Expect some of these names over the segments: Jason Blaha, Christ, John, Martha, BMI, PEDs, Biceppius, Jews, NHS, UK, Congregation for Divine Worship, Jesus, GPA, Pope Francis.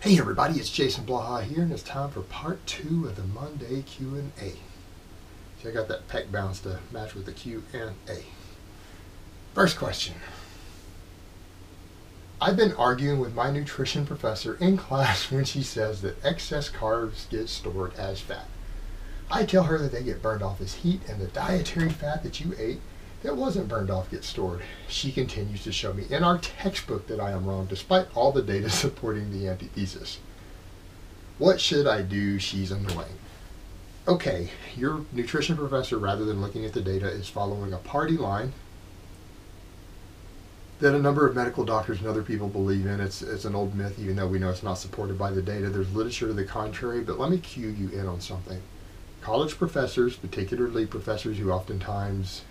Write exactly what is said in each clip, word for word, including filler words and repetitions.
Hey everybody, it's Jason Blaha here, and it's time for part two of the Monday Q and A. Check out that pec balance to match with the Q and A. First question. I've been arguing with my nutrition professor in class when she says that excess carbs get stored as fat. I tell her that they get burned off as heat, and the dietary fat that you ate that wasn't burned off gets stored. She continues to show me in our textbook that I am wrong, despite all the data supporting the antithesis. What should I do? She's annoying. Okay, your nutrition professor, rather than looking at the data, is following a party line that a number of medical doctors and other people believe in. It's, it's an old myth, even though we know it's not supported by the data. There's literature to the contrary, but let me cue you in on something. College professors, particularly professors who oftentimes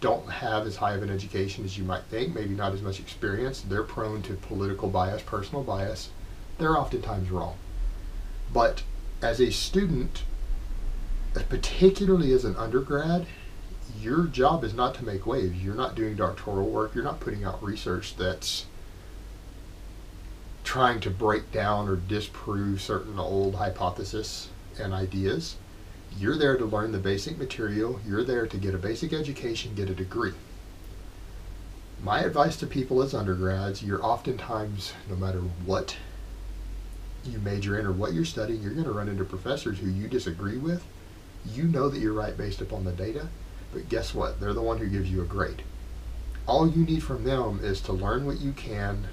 don't have as high of an education as you might think, maybe not as much experience, they're prone to political bias, personal bias. They're oftentimes wrong. But as a student, particularly as an undergrad, your job is not to make waves. You're not doing doctoral work. You're not putting out research that's trying to break down or disprove certain old hypotheses and ideas. You're there to learn the basic material. You're there to get a basic education, get a degree. My advice to people as undergrads, you're oftentimes, no matter what you major in or what you're studying, you're going to run into professors who you disagree with. You know that you're right based upon the data, but guess what? They're the one who gives you a grade. All you need from them is to learn what you can,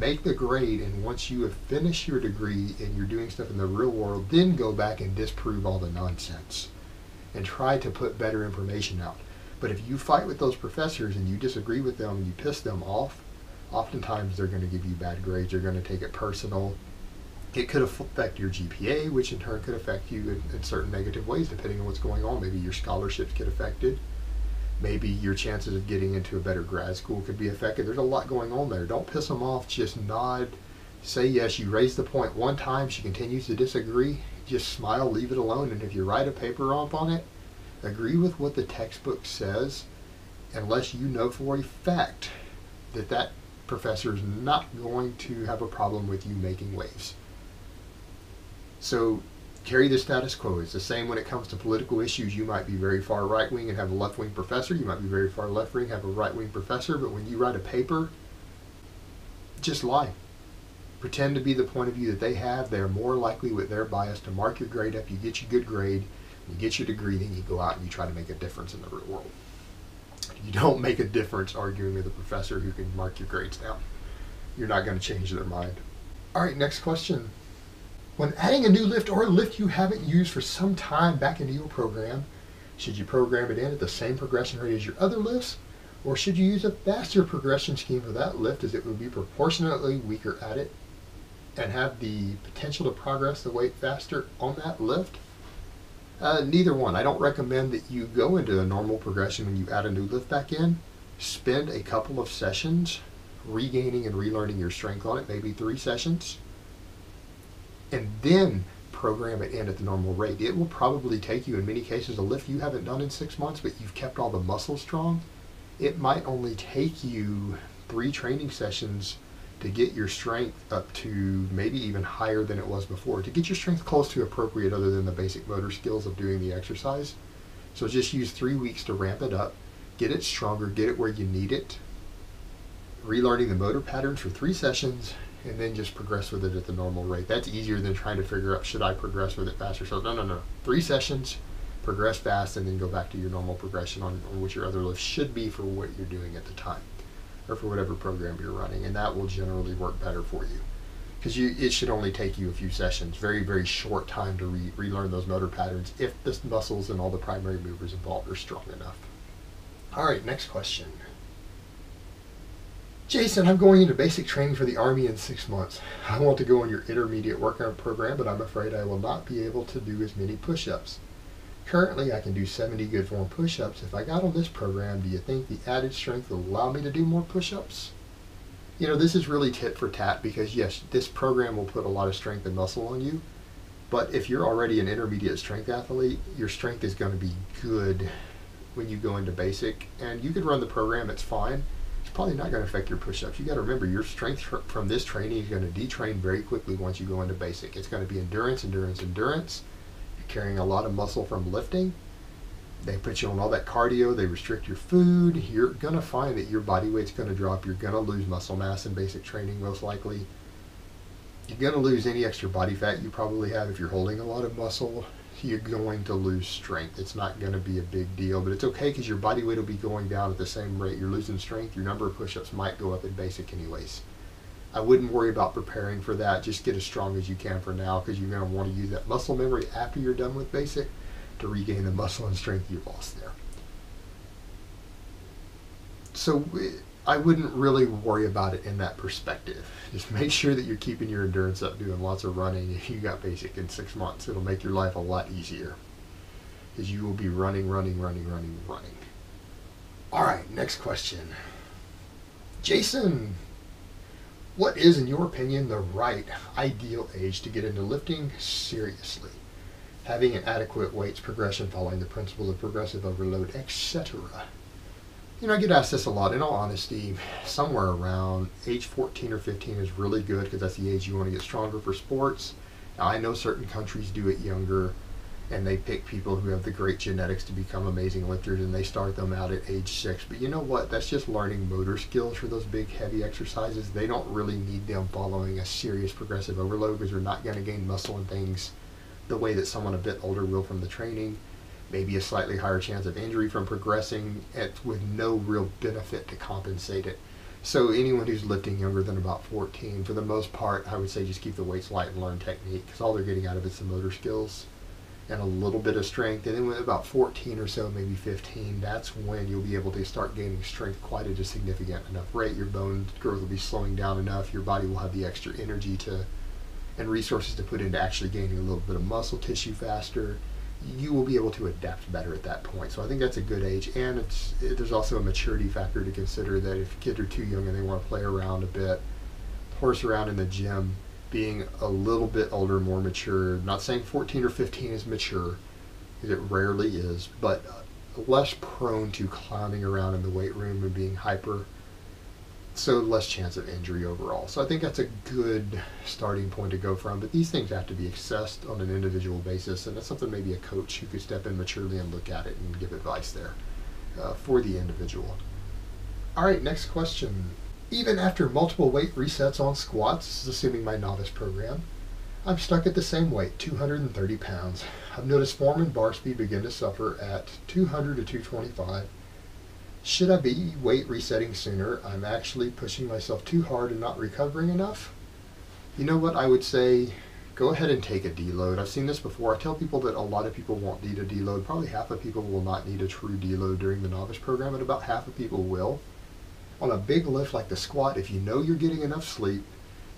make the grade, and once you have finished your degree and you're doing stuff in the real world, then go back and disprove all the nonsense and try to put better information out. But if you fight with those professors and you disagree with them and you piss them off, oftentimes they're going to give you bad grades. They're going to take it personal. It could affect your G P A, which in turn could affect you in, in certain negative ways depending on what's going on. Maybe your scholarships get affected. Maybe your chances of getting into a better grad school could be affected. There's a lot going on there. Don't piss them off. Just nod. Say yes. You raise the point one time. She continues to disagree. Just smile. Leave it alone. And if you write a paper up on it, agree with what the textbook says, unless you know for a fact that that professor is not going to have a problem with you making waves. So carry the status quo. It's the same when it comes to political issues. You might be very far right-wing and have a left-wing professor. You might be very far left-wing, have a right-wing professor. But when you write a paper, just lie. Pretend to be the point of view that they have. They're more likely with their bias to mark your grade up. You get your good grade, you get your degree, then you go out and you try to make a difference in the real world. You don't make a difference arguing with a professor who can mark your grades down. You're not going to change their mind. All right, next question. When adding a new lift or a lift you haven't used for some time back into your program, should you program it in at the same progression rate as your other lifts, or should you use a faster progression scheme for that lift as it would be proportionately weaker at it and have the potential to progress the weight faster on that lift? Uh, neither one. I don't recommend that you go into a normal progression when you add a new lift back in. Spend a couple of sessions regaining and relearning your strength on it, maybe three sessions, and then program it in at the normal rate. It will probably take you, in many cases, a lift you haven't done in six months, but you've kept all the muscles strong. It might only take you three training sessions to get your strength up to maybe even higher than it was before, to get your strength close to appropriate other than the basic motor skills of doing the exercise. So just use three weeks to ramp it up, get it stronger, get it where you need it, relearning the motor patterns for three sessions, and then just progress with it at the normal rate. That's easier than trying to figure out, should I progress with it faster? So no, no, no. Three sessions, progress fast, and then go back to your normal progression on, on what your other lift should be for what you're doing at the time, or for whatever program you're running, and that will generally work better for you. Because you, it should only take you a few sessions, very, very short time to re relearn those motor patterns if the muscles and all the primary movers involved are strong enough. All right, next question. Jason, I'm going into basic training for the Army in six months. I want to go on your intermediate workout program, but I'm afraid I will not be able to do as many push-ups. Currently, I can do seventy good form push-ups. If I got on this program, do you think the added strength will allow me to do more push-ups? You know, this is really tit for tat because, yes, this program will put a lot of strength and muscle on you, but if you're already an intermediate strength athlete, your strength is going to be good when you go into basic, and you could run the program, it's fine. probably not going to affect your push-ups. You got to remember, your strength fr from this training is going to detrain very quickly once you go into basic. It's going to be endurance, endurance, endurance. You're carrying a lot of muscle from lifting. They put you on all that cardio. They restrict your food. You're going to find that your body weight's going to drop. You're going to lose muscle mass in basic training, most likely. You're going to lose any extra body fat you probably have if you're holding a lot of muscle. You're going to lose strength. It's not going to be a big deal, but it's okay because your body weight will be going down at the same rate. You're losing strength. Your number of push-ups might go up in basic anyways. I wouldn't worry about preparing for that. Just get as strong as you can for now because you're going to want to use that muscle memory after you're done with basic to regain the muscle and strength you've lost there. So I wouldn't really worry about it in that perspective. Just make sure that you're keeping your endurance up, doing lots of running. If you got basic in six months, it'll make your life a lot easier because you will be running, running, running, running, running. All right, next question. Jason, what is, in your opinion, the right ideal age to get into lifting seriously? Having an adequate weights progression following the principle of progressive overload, et cetera. You know, I get asked this a lot. In all honesty, somewhere around age fourteen or fifteen is really good because that's the age you want to get stronger for sports. Now, I know certain countries do it younger, and they pick people who have the great genetics to become amazing lifters, and they start them out at age six. But you know what? That's just learning motor skills for those big, heavy exercises. They don't really need them following a serious progressive overload because they're not going to gain muscle and things the way that someone a bit older will from the training, maybe a slightly higher chance of injury from progressing at, with no real benefit to compensate it. So anyone who's lifting younger than about fourteen, for the most part, I would say just keep the weights light and learn technique because all they're getting out of it's the motor skills and a little bit of strength. And then with about fourteen or so, maybe fifteen, that's when you'll be able to start gaining strength quite at a significant enough rate. Your bone growth will be slowing down enough. Your body will have the extra energy to and resources to put into actually gaining a little bit of muscle tissue faster. You will be able to adapt better at that point. So I think that's a good age, and it's it, there's also a maturity factor to consider that if kids are too young and they want to play around a bit, horse around in the gym, being a little bit older, more mature, not saying fourteen or fifteen is mature, because it rarely is, but less prone to clowning around in the weight room and being hyper. So less chance of injury overall. So I think that's a good starting point to go from, but these things have to be assessed on an individual basis, and that's something maybe a coach who could step in maturely and look at it and give advice there uh, for the individual. All right, next question. Even after multiple weight resets on squats, this is assuming my novice program, I'm stuck at the same weight, two hundred thirty pounds. I've noticed form and bar speed begin to suffer at two hundred to two twenty-five. Should I be weight resetting sooner? I'm actually pushing myself too hard and not recovering enough. You know what, I would say go ahead and take a deload. I've seen this before. I tell people that a lot of people won't need a deload. Probably half of people will not need a true deload during the novice program, and about half of people will. On a big lift like the squat, if you know you're getting enough sleep,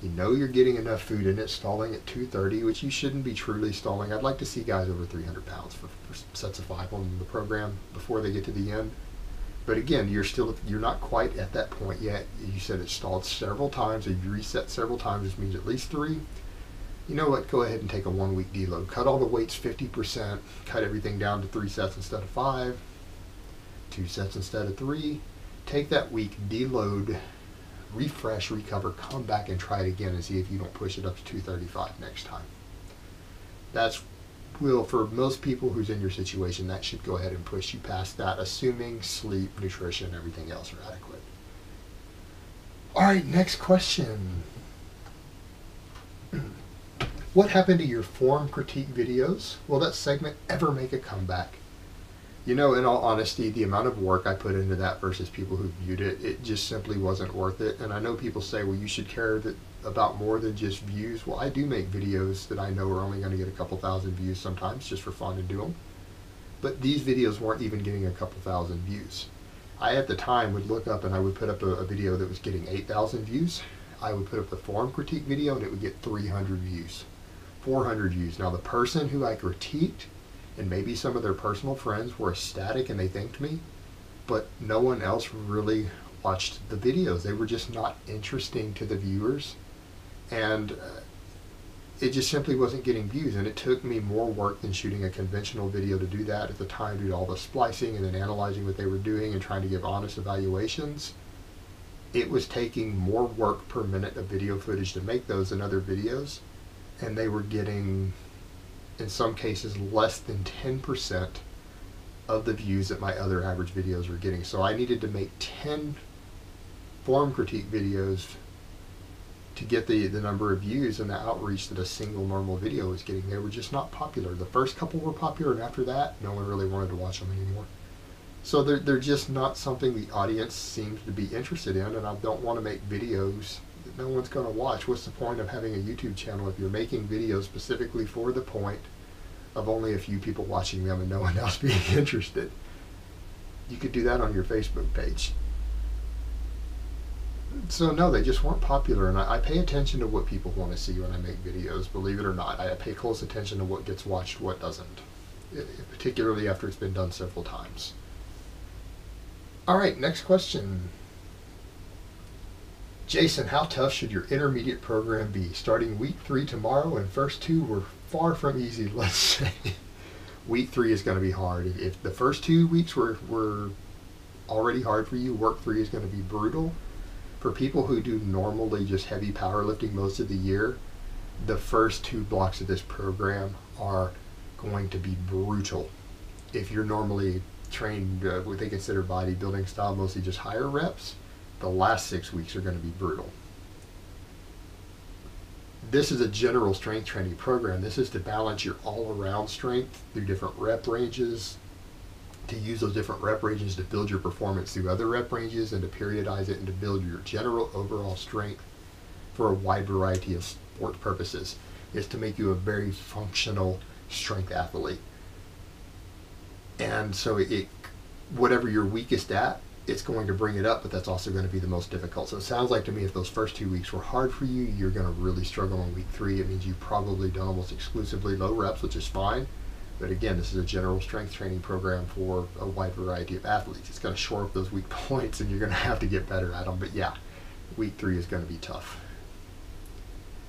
you know you're getting enough food in it, stalling at two thirty, which you shouldn't be truly stalling. I'd like to see guys over three hundred pounds for, for sets of five on the program before they get to the end. But again, you're still, you're not quite at that point yet. You said it stalled several times, or you reset several times, which means at least three. You know what, go ahead and take a one week deload. Cut all the weights fifty percent, cut everything down to three sets instead of five, two sets instead of three. Take that week, deload, refresh, recover, come back and try it again and see if you don't push it up to two thirty-five next time. That's will for most people who's in your situation, that should go ahead and push you past that, assuming sleep, nutrition, everything else are adequate. All right, next question. What happened to your form critique videos? Will that segment ever make a comeback? You know, in all honesty, the amount of work I put into that versus people who viewed it, it just simply wasn't worth it. And I know people say, well, you should care that about more than just views. Well, I do make videos that I know are only going to get a couple thousand views sometimes just for fun to do them. But these videos weren't even getting a couple thousand views. I, at the time, would look up and I would put up a, a video that was getting eight thousand views. I would put up the form critique video and it would get three hundred views, four hundred views. Now, the person who I critiqued, and maybe some of their personal friends, were ecstatic and they thanked me, but no one else really watched the videos. They were just not interesting to the viewers, and uh, it just simply wasn't getting views, and it took me more work than shooting a conventional video to do that at the time, due to all the splicing and then analyzing what they were doing and trying to give honest evaluations. it was taking more work per minute of video footage to make those than other videos, and they were getting, in some cases, less than ten percent of the views that my other average videos were getting. So I needed to make ten form critique videos to get the, the number of views and the outreach that a single normal video was getting. They were just not popular. The first couple were popular, and after that, no one really wanted to watch them anymore. So they're, they're just not something the audience seems to be interested in, and I don't want to make videos that no one's going to watch. What's the point of having a YouTube channel if you're making videos specifically for the point of only a few people watching them and no one else being interested? You could do that on your Facebook page. So no, they just weren't popular, and I, I pay attention to what people want to see when I make videos, believe it or not. I pay close attention to what gets watched, what doesn't, it, particularly after it's been done several times. Alright, next question. Jason, how tough should your intermediate program be? Starting week three tomorrow, and first two were far from easy, let's say. Week three is going to be hard. If the first two weeks were, were already hard for you, work three is going to be brutal. For people who do normally just heavy powerlifting most of the year, the first two blocks of this program are going to be brutal. If you're normally trained uh, what they consider bodybuilding style, mostly just higher reps, the last six weeks are going to be brutal. This is a general strength training program. This is to balance your all-around strength through different rep ranges, to use those different rep ranges to build your performance through other rep ranges, and to periodize it and to build your general overall strength for a wide variety of sport purposes. It's to make you a very functional strength athlete. And so it, it, whatever you're weakest at, it's going to bring it up, but that's also going to be the most difficult. So it sounds like to me if those first two weeks were hard for you, you're going to really struggle on week three. It means you've probably done almost exclusively low reps, which is fine. But again, this is a general strength training program for a wide variety of athletes. It's going to shore up those weak points, and you're going to have to get better at them. But yeah, week three is going to be tough.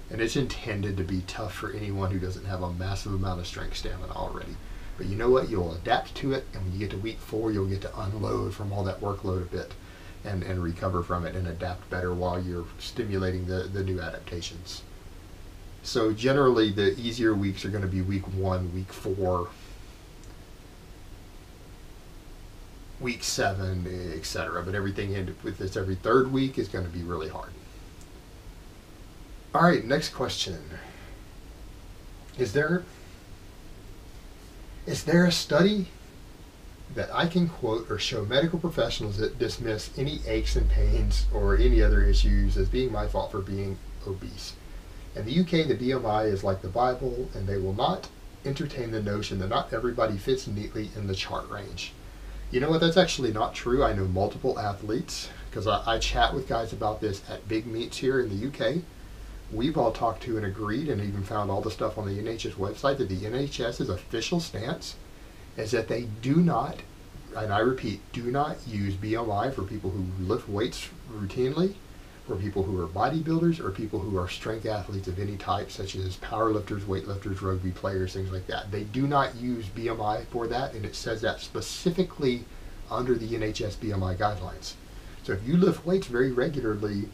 And it's intended to be tough for anyone who doesn't have a massive amount of strength stamina already. But you know what? You'll adapt to it, and when you get to week four, you'll get to unload from all that workload a bit and, and recover from it and adapt better while you're stimulating the, the new adaptations. So generally, the easier weeks are going to be week one, week four, week seven, et cetera. But everything in with this every third week is going to be really hard. All right, next question. Is there... Is there a study that I can quote or show medical professionals that dismiss any aches and pains or any other issues as being my fault for being obese? In the U K, the B M I is like the Bible, and they will not entertain the notion that not everybody fits neatly in the chart range. You know what? That's actually not true. I know multiple athletes, because I, I chat with guys about this at big meets here in the U K. We've all talked to and agreed, and even found all the stuff on the N H S website, that the NHS's official stance is that they do not, and I repeat, do not use B M I for people who lift weights routinely, for people who are bodybuilders, or people who are strength athletes of any type, such as powerlifters, weightlifters, rugby players, things like that. They do not use B M I for that, and it says that specifically under the N H S B M I guidelines. So if you lift weights very regularly,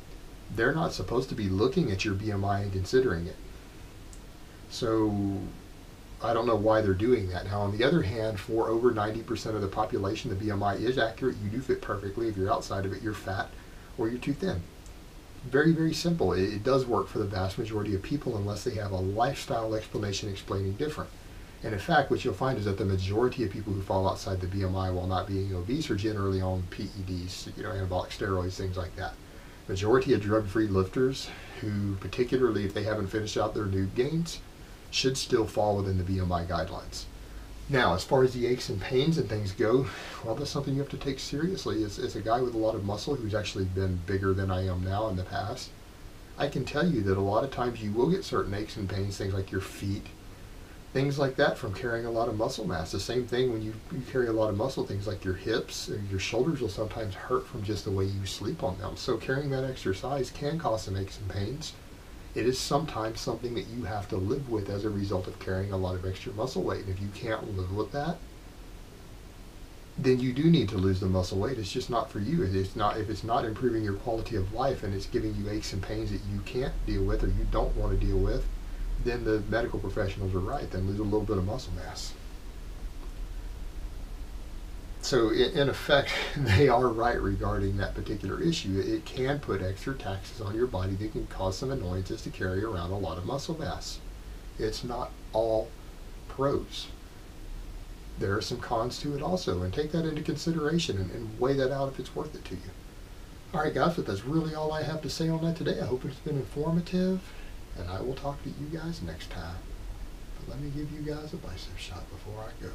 they're not supposed to be looking at your B M I and considering it. So I don't know why they're doing that. Now, on the other hand, for over ninety percent of the population, the B M I is accurate. You do fit perfectly. If you're outside of it, you're fat or you're too thin. Very, very simple. It, it does work for the vast majority of people unless they have a lifestyle explanation explaining different. And in fact, what you'll find is that the majority of people who fall outside the B M I while not being obese are generally on P E Ds, you know, anabolic steroids, things like that. Majority of drug-free lifters who, particularly if they haven't finished out their new gains, should still fall within the B M I guidelines. Now, as far as the aches and pains and things go, well, that's something you have to take seriously. As, as a guy with a lot of muscle who's actually been bigger than I am now in the past, I can tell you that a lot of times you will get certain aches and pains, things like your feet, things like that, from carrying a lot of muscle mass. The same thing when you, you carry a lot of muscle, things like your hips or your shoulders will sometimes hurt from just the way you sleep on them. So carrying that extra size can cause some aches and pains. It is sometimes something that you have to live with as a result of carrying a lot of extra muscle weight. And if you can't live with that, then you do need to lose the muscle weight. It's just not for you. It's not, if it's not improving your quality of life and it's giving you aches and pains that you can't deal with or you don't want to deal with, then the medical professionals are right. Then lose a little bit of muscle mass. So in effect, they are right regarding that particular issue. It can put extra taxes on your body that can cause some annoyances to carry around a lot of muscle mass. It's not all pros. There are some cons to it also, and take that into consideration and, and weigh that out if it's worth it to you. All right, guys, but that's really all I have to say on that today. I hope it's been informative, and I will talk to you guys next time. But let me give you guys a bicep shot before I go.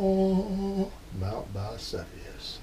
Oh, Mount Biceppius.